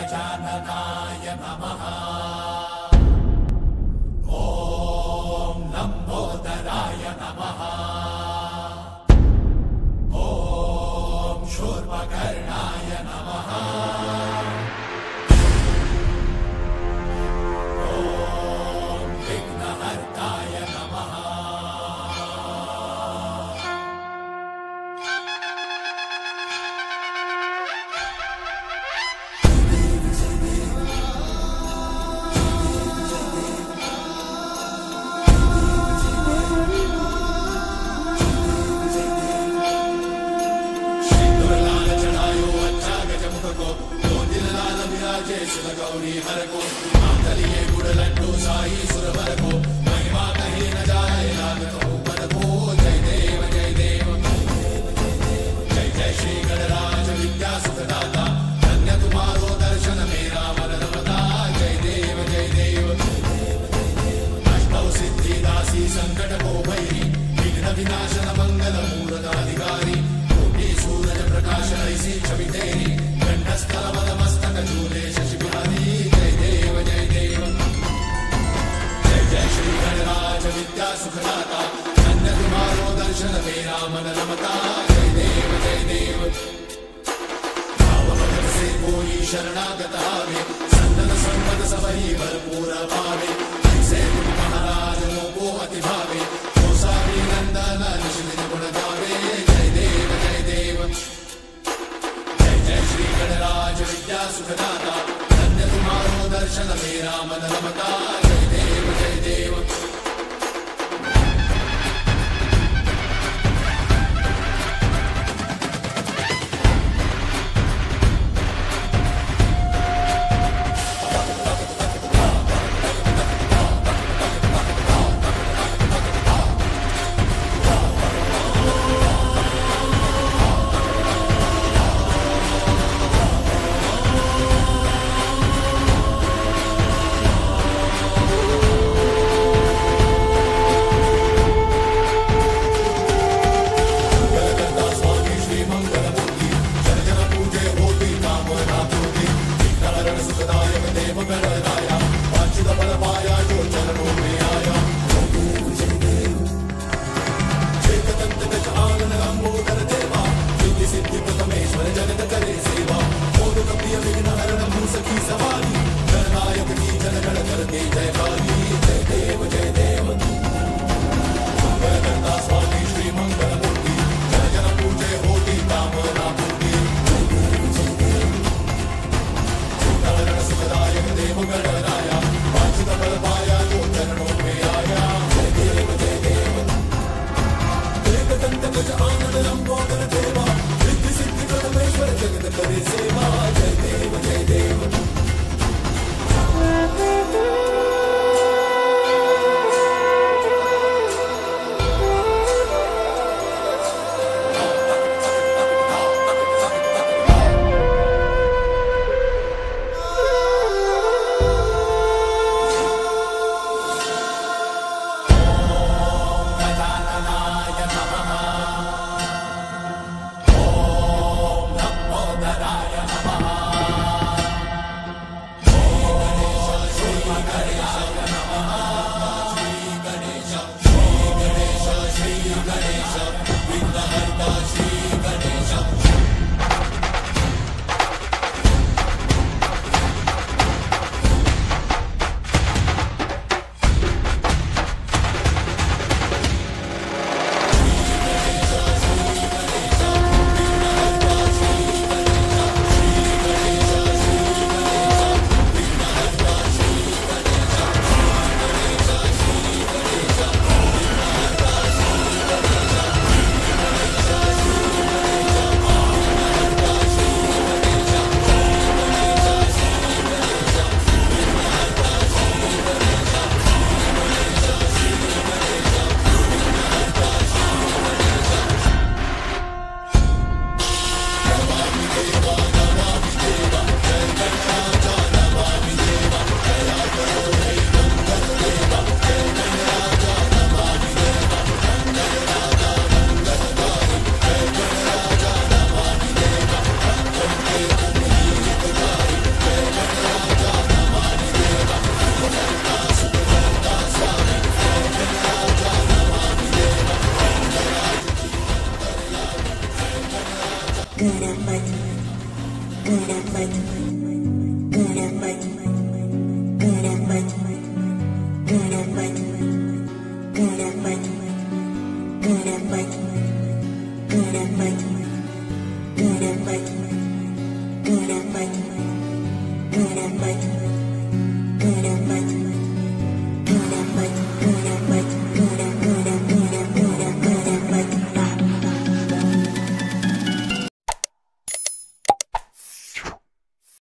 गजाननाय नमः। ॐ लम्बोदराय नमः। ॐ शूर्पकर्णाय नमः। ॐ विघ्नहर्ताय नमः। गौरी हर को मातलिए गुड़ लड्डू साई सुरवर को महिमा कही न जाए नाग तो पर को। जय देव जय देव जय जय श्री गणराज विद्या सुखदाता धन्य तुम्हारो दर्शन मेरा मन रमता। जय देव अष्टौ सिद्धि दासी संकट को भैरी विघ्न विनाशन मंगल मूर्ताधिकारी कोटि सूरज प्रकाश ऐसी छवि तेरी घंटस्थल बल मस्तक झूले शशि। विद्या सुखदाता धन्य तुम्हारो दर्शन मेरा मन रमता। जय देव भावभजन से कोई शरणागत आवे संतन संपद सबही भरपूर पावे। ऐसे तुम महाराज को अति भावे तो सारी नंदन निश्चित गुण गावे। जय देव जय देव जय जय श्री गणराज विद्या सुखदाता धन्य तुम्हारो दर्शन मेरा मन रमता। जय देव that I good at